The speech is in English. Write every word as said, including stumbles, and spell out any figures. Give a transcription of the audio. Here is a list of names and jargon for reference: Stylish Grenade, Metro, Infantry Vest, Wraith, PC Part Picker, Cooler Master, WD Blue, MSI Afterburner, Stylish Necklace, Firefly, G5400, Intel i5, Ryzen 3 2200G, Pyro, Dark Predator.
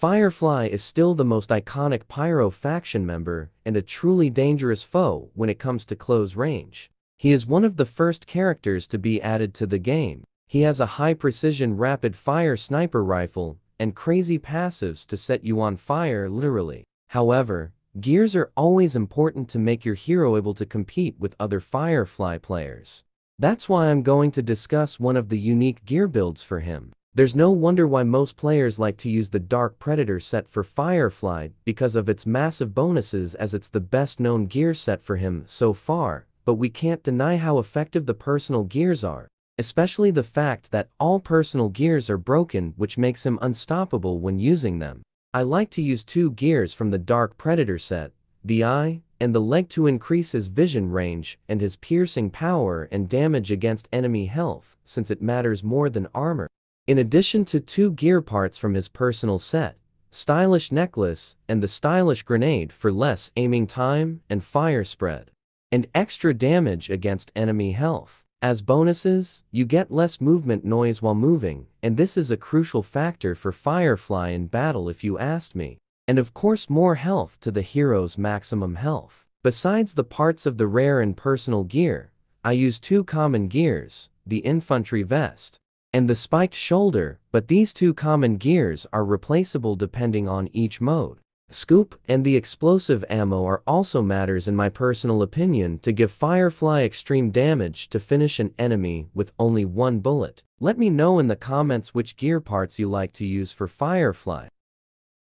Firefly is still the most iconic Pyro faction member and a truly dangerous foe when it comes to close range. He is one of the first characters to be added to the game. He has a high-precision rapid-fire sniper rifle and crazy passives to set you on fire literally. However, gears are always important to make your hero able to compete with other Firefly players. That's why I'm going to discuss one of the unique gear builds for him. There's no wonder why most players like to use the Dark Predator set for Firefly because of its massive bonuses, as it's the best known gear set for him so far, but we can't deny how effective the personal gears are, especially the fact that all personal gears are broken, which makes him unstoppable when using them. I like to use two gears from the Dark Predator set, the eye and the leg, to increase his vision range and his piercing power and damage against enemy health, since it matters more than armor. In addition to two gear parts from his personal set, Stylish Necklace and the Stylish Grenade for less aiming time and fire spread, and extra damage against enemy health. As bonuses, you get less movement noise while moving, and this is a crucial factor for Firefly in battle if you asked me. And of course more health to the hero's maximum health. Besides the parts of the rare and personal gear, I use two common gears, the Infantry Vest and the spiked shoulder, but these two common gears are replaceable depending on each mode. Scoop and the explosive ammo are also matters in my personal opinion to give Firefly extreme damage to finish an enemy with only one bullet. Let me know in the comments which gear parts you like to use for Firefly.